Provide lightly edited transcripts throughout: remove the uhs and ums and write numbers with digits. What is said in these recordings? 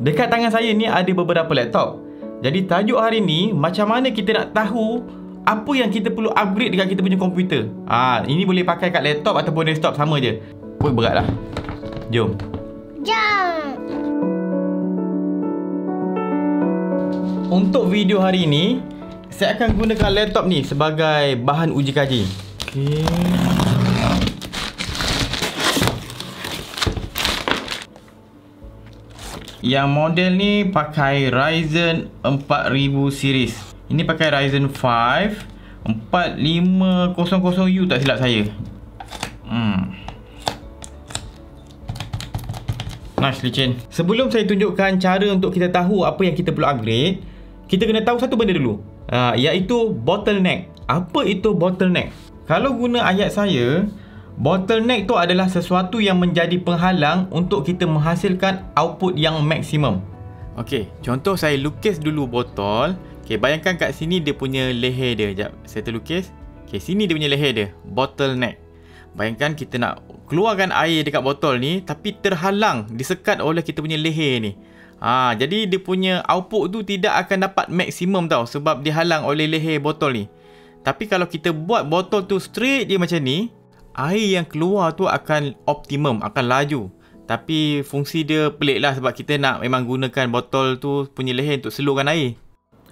Dekat tangan saya ni ada beberapa laptop. Jadi tajuk hari ni, macam mana kita nak tahu apa yang kita perlu upgrade dekat kita punya komputer. Ini boleh pakai kat laptop ataupun desktop, sama je. Oi, berat lah. Jom. Untuk video hari ini, saya akan gunakan laptop ni sebagai bahan uji kaji. Okey. Yang model ni pakai Ryzen 4000 series. Ini pakai Ryzen 5 4500U tak silap saya. Nice licin. Sebelum saya tunjukkan cara untuk kita tahu apa yang kita perlu upgrade, kita kena tahu satu benda dulu, iaitu bottleneck. Apa itu bottleneck? Kalau guna ayat saya, bottleneck tu adalah sesuatu yang menjadi penghalang untuk kita menghasilkan output yang maksimum. Okey, contoh saya lukis dulu botol. Okey, bayangkan kat sini dia punya leher dia. Sekejap, saya terlukis. Okey, sini dia punya leher dia, bottleneck. Bayangkan kita nak keluarkan air dekat botol ni, tapi terhalang, disekat oleh kita punya leher ni. Jadi dia punya output tu tidak akan dapat maksimum tau, sebab dihalang oleh leher botol ni. Tapi kalau kita buat botol tu straight je macam ni, air yang keluar tu akan optimum, akan laju. Tapi fungsi dia pelik lah, sebab kita nak memang gunakan botol tu punya leher untuk selurkan air.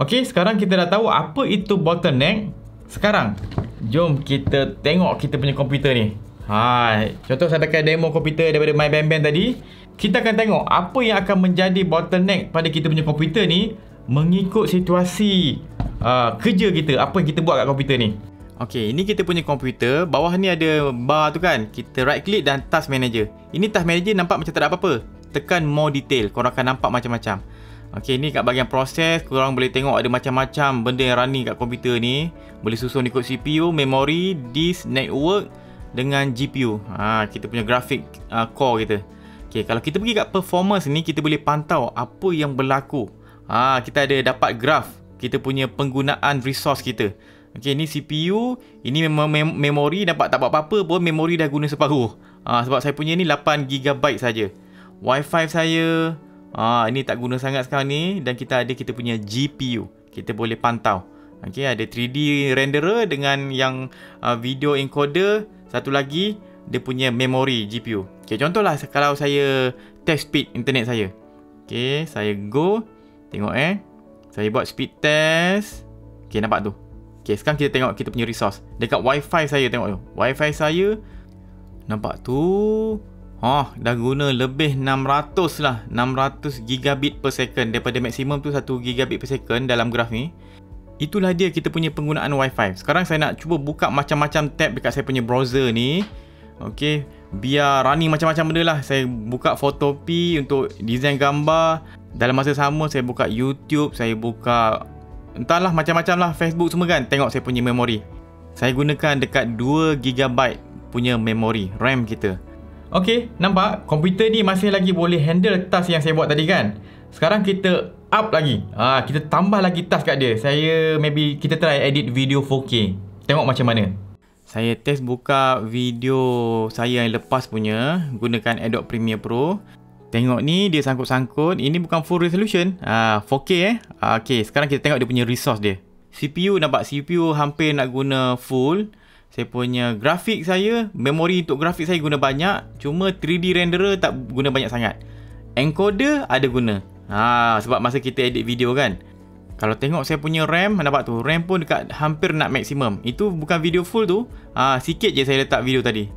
Okey, sekarang kita dah tahu apa itu bottleneck. Sekarang jom kita tengok kita punya komputer ni. Contoh saya pakai demo komputer daripada MaiBenBen tadi. Kita akan tengok apa yang akan menjadi bottleneck pada kita punya komputer ni, mengikut situasi kerja kita, apa yang kita buat kat komputer ni. Okey, ini kita punya komputer. Bawah ni ada bar tu kan. Kita right click dan task manager. Ini task manager nampak macam tak ada apa-apa. Tekan more detail, korang akan nampak macam-macam. Okey, ni kat bahagian proses, korang boleh tengok ada macam-macam benda yang running kat komputer ni. Boleh susun ikut CPU, memori, disk, network dengan GPU. Kita punya grafik core kita. Okey, kalau kita pergi kat performance ni, kita boleh pantau apa yang berlaku. Kita ada dapat graf kita punya penggunaan resource kita. Okey, ni CPU, ini memang memori nampak tak buat apa-apa pun, memori dah guna separuh. Sebab saya punya ni 8GB saja. Wi-Fi saya ini tak guna sangat sekarang ni, dan kita ada kita punya GPU. Kita boleh pantau. Okey, ada 3D renderer dengan yang video encoder, satu lagi dia punya memori GPU. Okey, contohlah kalau saya test speed internet saya. Okey, saya go. Tengok saya buat speed test. Okey, nampak tu. Okay, sekarang kita tengok kita punya resource. Dekat Wi-Fi saya, tengok tu. Wi-Fi saya, nampak tu. Dah guna lebih 600 lah. 600 gigabit per second. Daripada maksimum tu 1 gigabit per second dalam graf ni. Itulah dia kita punya penggunaan Wi-Fi. Sekarang saya nak cuba buka macam-macam tab dekat saya punya browser ni. Okay, biar running macam-macam benda lah. Saya buka Photopea untuk design gambar. Dalam masa sama, saya buka YouTube, saya buka entahlah macam-macam lah, Facebook semua kan. Tengok saya punya memori. Saya gunakan dekat 2GB punya memori RAM kita. Okey, nampak komputer ni masih lagi boleh handle task yang saya buat tadi kan. Sekarang kita up lagi. Kita tambah lagi task kat dia. Saya maybe kita try edit video 4K. Tengok macam mana. Saya test buka video saya yang lepas punya gunakan Adobe Premiere Pro. Tengok ni, dia sangkut-sangkut. Ini bukan full resolution, 4K Okey, sekarang kita tengok dia punya resource dia. CPU, nampak CPU hampir nak guna full. Saya punya grafik saya, memori untuk grafik saya guna banyak. Cuma 3D renderer tak guna banyak sangat. Encoder ada guna, sebab masa kita edit video kan. Kalau tengok saya punya RAM, nampak tu, RAM pun dekat hampir nak maksimum. Itu bukan video full tu, sikit je saya letak video tadi.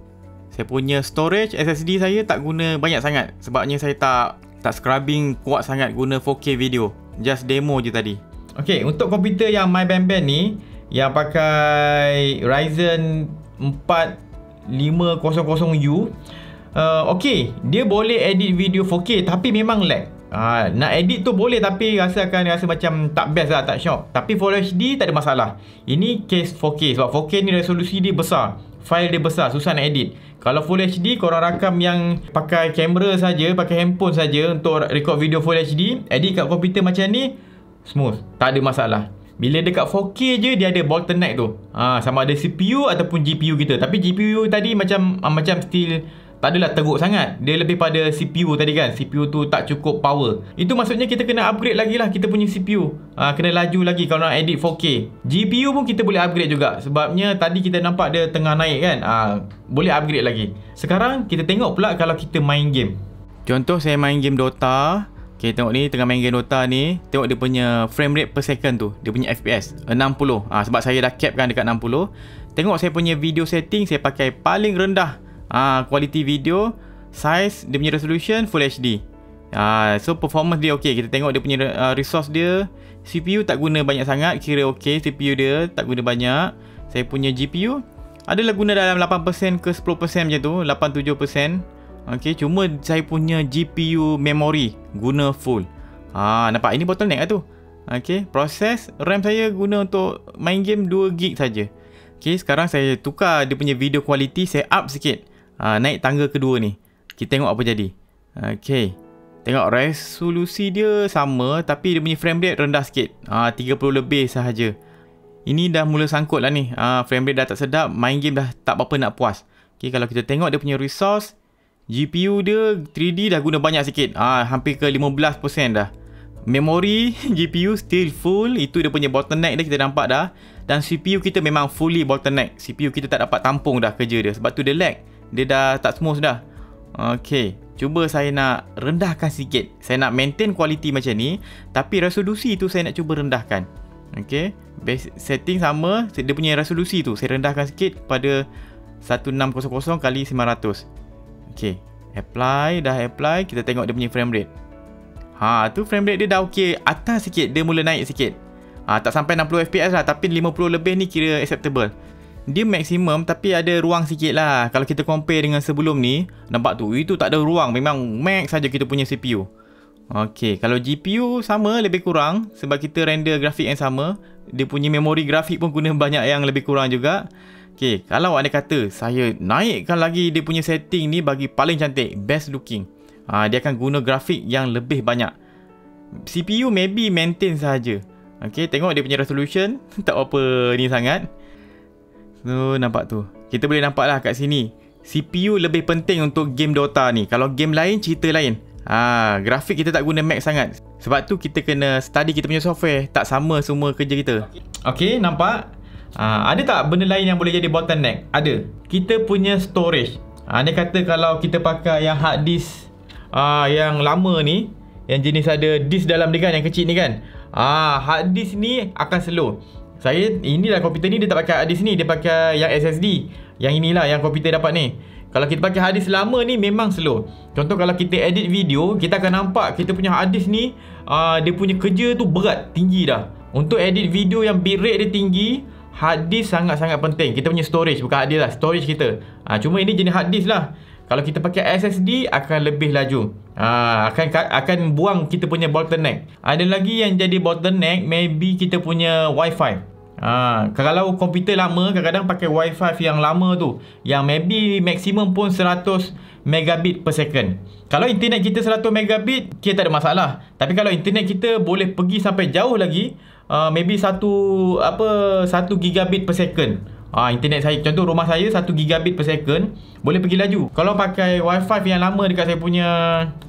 Saya punya storage SSD saya tak guna banyak sangat, sebabnya saya tak scrubbing kuat sangat guna 4K video. Just demo je tadi. Okey, untuk komputer yang MaiBenBen ni yang pakai Ryzen 4500U, okey, dia boleh edit video 4K tapi memang lag. Nak edit tu boleh, tapi rasa macam tak best lah, tak syok. Tapi Full HD tak ada masalah. Ini case 4K, sebab 4K ni resolusi dia besar, file dia besar, susah nak edit. Kalau Full HD, korang rakam yang pakai kamera saja, pakai handphone saja untuk record video Full HD, edit kat komputer macam ni, smooth, tak ada masalah. Bila dekat 4K je, dia ada bottleneck tu. Sama ada CPU ataupun GPU kita. Tapi GPU tadi macam still tak adalah teruk sangat. Dia lebih pada CPU tadi kan, CPU tu tak cukup power. Itu maksudnya kita kena upgrade lagi lah kita punya CPU, kena laju lagi kalau nak edit 4K. GPU pun kita boleh upgrade juga, sebabnya tadi kita nampak dia tengah naik kan, boleh upgrade lagi. Sekarang kita tengok pula kalau kita main game. Contoh saya main game Dota. Okay, tengok ni, tengah main game Dota ni, tengok dia punya frame rate per second tu, dia punya FPS 60. Sebab saya dah cap kan dekat 60. Tengok saya punya video setting, saya pakai paling rendah. Quality video, size, dia punya resolution Full HD. So performance dia ok. Kita tengok dia punya resource dia. CPU tak guna banyak sangat, kira ok. CPU dia tak guna banyak. Saya punya GPU adalah guna dalam 8% ke 10% macam tu, 8-7%. Ok, cuma saya punya GPU memory guna full. Nampak ini bottleneck lah tu. Ok, proses RAM saya guna untuk main game 2GB saja. Ok, sekarang saya tukar dia punya video quality, saya up sikit. Naik tangga kedua ni. Kita tengok apa jadi. Okay, tengok resolusi dia sama, tapi dia punya frame rate rendah sikit, 30 lebih sahaja. Ini dah mula sangkut lah ni. Frame rate dah tak sedap, main game dah tak apa-apa nak puas. Okay, kalau kita tengok dia punya resource, GPU dia 3D dah guna banyak sikit, hampir ke 15% dah. Memory GPU still full, itu dia punya bottleneck dia kita nampak dah. Dan CPU kita memang fully bottleneck, CPU kita tak dapat tampung dah kerja dia, sebab tu dia lag. Dia dah tak smooth dah. Ok, cuba saya nak rendahkan sikit. Saya nak maintain kualiti macam ni, tapi resolusi tu saya nak cuba rendahkan. Ok, base setting sama. Dia punya resolusi tu saya rendahkan sikit pada 1600x900. Ok, apply. Dah apply. Kita tengok dia punya frame rate. Tu frame rate dia dah ok. Atas sikit, dia mula naik sikit. Tak sampai 60fps lah, tapi 50 lebih ni kira acceptable. Dia maksimum tapi ada ruang sikit lah. Kalau kita compare dengan sebelum ni, nampak tu, itu tak ada ruang. Memang max saja kita punya CPU. Ok, kalau GPU sama lebih kurang, sebab kita render grafik yang sama. Dia punya memori grafik pun guna banyak yang lebih kurang juga. Ok, kalau anda kata saya naikkan lagi dia punya setting ni bagi paling cantik, best looking, dia akan guna grafik yang lebih banyak. CPU maybe maintain sahaja. Ok, tengok dia punya resolution tak apa ni sangat. So nampak tu, kita boleh nampak lah kat sini, CPU lebih penting untuk game Dota ni. Kalau game lain cerita lain, grafik kita tak guna max sangat. Sebab tu kita kena study kita punya software. Tak sama semua kerja kita. Okay, nampak? Ada tak benda lain yang boleh jadi bottleneck? Ada. Kita punya storage. Dia kata kalau kita pakai yang hard disk yang lama ni, yang jenis ada disk dalam dia kan, yang kecil ni kan, hard disk ni akan slow. Saya inilah komputer ni dia tak pakai hard disk ni, dia pakai yang SSD. Yang inilah yang komputer dapat ni. Kalau kita pakai hard disk lama ni memang slow. Contoh kalau kita edit video, kita akan nampak kita punya hard disk ni, dia punya kerja tu berat, tinggi dah. Untuk edit video yang bitrate dia tinggi, hard disk sangat-sangat penting. Kita punya storage, bukan hard disk lah, storage kita. Cuma ini jenis hard disk lah. Kalau kita pakai SSD akan lebih laju. Akan buang kita punya bottleneck. Ada lagi yang jadi bottleneck, maybe kita punya Wi-Fi. Kalau komputer lama kadang-kadang pakai Wi-Fi yang lama tu, yang maybe maksimum pun 100 megabit per second. Kalau internet kita 100 megabit kita tak ada masalah. Tapi kalau internet kita boleh pergi sampai jauh lagi, maybe 1 gigabit per second. Internet saya, contoh rumah saya 1 gigabit per second, boleh pergi laju. Kalau pakai Wi-Fi yang lama dekat saya punya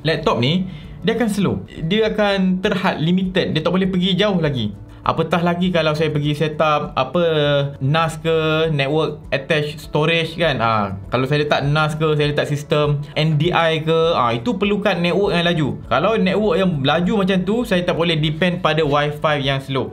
laptop ni, dia akan slow, dia akan terhad, limited. Dia tak boleh pergi jauh lagi. Apatah lagi kalau saya pergi set up NAS ke, network attached storage kan. Kalau saya letak NAS ke, saya letak sistem NDI ke, itu perlukan network yang laju. Kalau network yang laju macam tu, saya tak boleh depend pada Wi-Fi yang slow.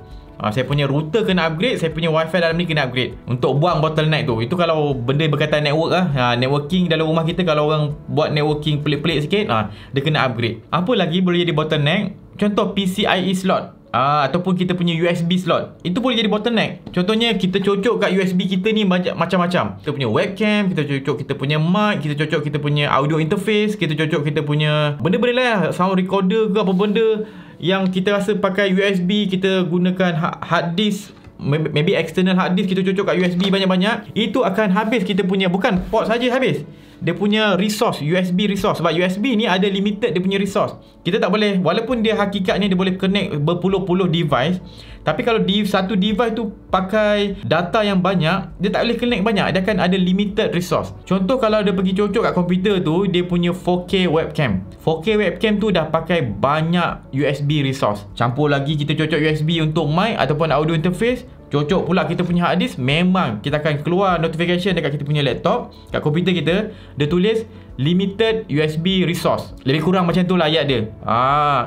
Saya punya router kena upgrade, saya punya wifi dalam ni kena upgrade untuk buang bottleneck tu. Itu kalau benda berkaitan network lah. Networking dalam rumah kita, kalau orang buat networking pelik-pelik sikit, dia kena upgrade. Apa lagi boleh jadi bottleneck? Contoh PCIe slot, ataupun kita punya USB slot. Itu boleh jadi bottleneck. Contohnya kita cocok kat USB kita ni macam-macam. Kita punya webcam, kita cocok kita punya mic, kita cocok kita punya audio interface, kita cocok kita punya benda-benda lah, sound recorder ke apa benda. Yang kita rasa pakai USB, kita gunakan hard disk, maybe external hard disk, kita cocok kat USB banyak-banyak. Itu akan habis kita punya, bukan port saja habis, dia punya resource, USB resource. Sebab USB ni ada limited dia punya resource. Kita tak boleh, walaupun dia hakikatnya dia boleh connect berpuluh-puluh device, tapi kalau satu device tu pakai data yang banyak, dia tak boleh connect banyak. Dia akan ada limited resource. Contoh kalau dia pergi cocok kat komputer tu, dia punya 4K webcam. 4K webcam tu dah pakai banyak USB resource. Campur lagi kita cocok USB untuk mic ataupun audio interface, cocok pula kita punya hard disk, memang kita akan keluar notification dekat kita punya laptop, kat komputer kita, dia tulis limited USB resource. Lebih kurang macam tu lah ayat dia.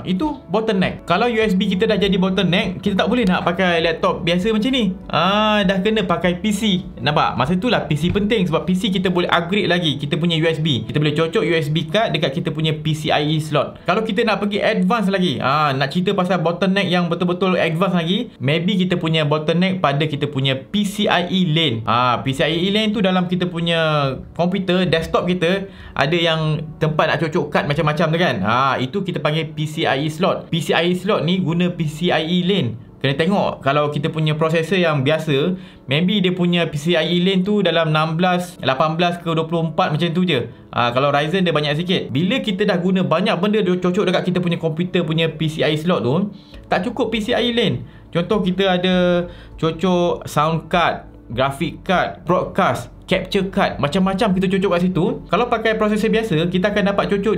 Itu bottleneck. Kalau USB kita dah jadi bottleneck, kita tak boleh nak pakai laptop biasa macam ni. Dah kena pakai PC. Nampak? Masa tu lah PC penting, sebab PC kita boleh upgrade lagi kita punya USB. Kita boleh cocok USB card dekat kita punya PCIe slot. Kalau kita nak pergi advance lagi, nak cerita pasal bottleneck yang betul-betul advance lagi, maybe kita punya bottleneck pada kita punya PCIe lane. PCIe lane tu dalam kita punya komputer, desktop kita ada yang tempat nak cocok kad macam-macam tu kan. Itu kita panggil PCIe slot. PCIe slot ni guna PCIe lane. Kena tengok kalau kita punya processor yang biasa, maybe dia punya PCIe lane tu dalam 16, 18 ke 24 macam tu je. Kalau Ryzen dia banyak sikit. Bila kita dah guna banyak benda dia cocok dekat kita punya komputer punya PCIe slot tu, tak cukup PCIe lane. Contoh kita ada cocok sound card, graphic card, broadcast, capture card, macam-macam kita cocok kat situ. Kalau pakai processor biasa, kita akan dapat cocok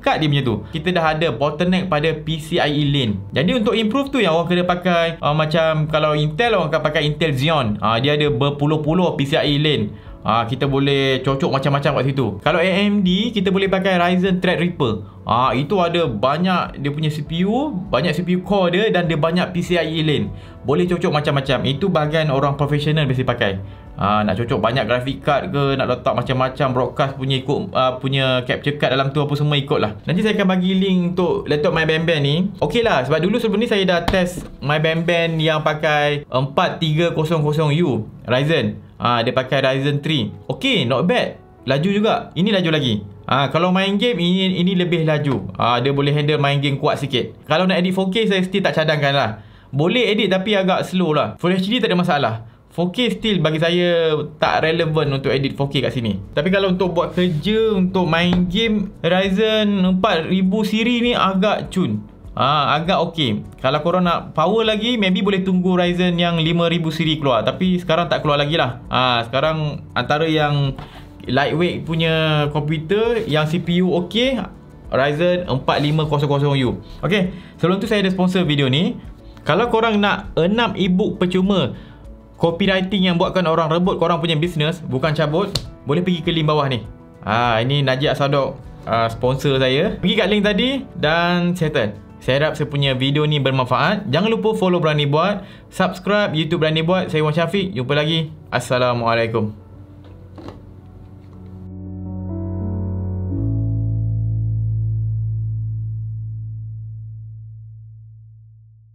2 card dia punya tu. Kita dah ada bottleneck pada PCIe lane. Jadi untuk improve tu yang orang kena pakai, macam kalau Intel, orang akan pakai Intel Xeon. Dia ada berpuluh-puluh PCIe lane. Kita boleh cocok macam-macam kat situ. Kalau AMD, kita boleh pakai Ryzen Threadripper. Itu ada banyak dia punya CPU, banyak CPU core dia, dan dia banyak PCIe lane. Boleh cocok macam-macam. Itu bahagian orang profesional biasa pakai. Nak cocok banyak graphic card ke, nak letak macam-macam broadcast punya ikut, punya capture card dalam tu, apa semua ikut lah. Nanti saya akan bagi link untuk laptop MaiBenBen ni. Okey lah, sebab dulu sebelum ni saya dah test MaiBenBen yang pakai 4300U Ryzen. Dia pakai Ryzen 3. Okey, not bad. Laju juga. Ini laju lagi. Kalau main game, ini lebih laju. Dia boleh handle main game kuat sikit. Kalau nak edit 4K, saya still tak cadangkan lah. Boleh edit tapi agak slow lah. Full HD tak ada masalah. 4K still bagi saya tak relevan untuk edit 4K kat sini. Tapi kalau untuk buat kerja, untuk main game, Ryzen 4000 siri ni agak cun. Agak okey. Kalau korang nak power lagi, maybe boleh tunggu Ryzen yang 5000 siri keluar. Tapi sekarang tak keluar lagi lah. Sekarang antara yang lightweight punya komputer, yang CPU okey, Ryzen 4500U. Okey, sebelum tu saya ada sponsor video ni. Kalau korang nak 6 ebook percuma copywriting yang buatkan orang rebut korang punya bisnes, bukan cabut, boleh pergi ke link bawah ni. Ini Najib Asadok sponsor saya. Pergi kat link tadi dan settle. Saya harap saya punya video ni bermanfaat. Jangan lupa follow Berani Buat, subscribe YouTube Berani Buat. Saya Wan Syafiq, jumpa lagi. Assalamualaikum.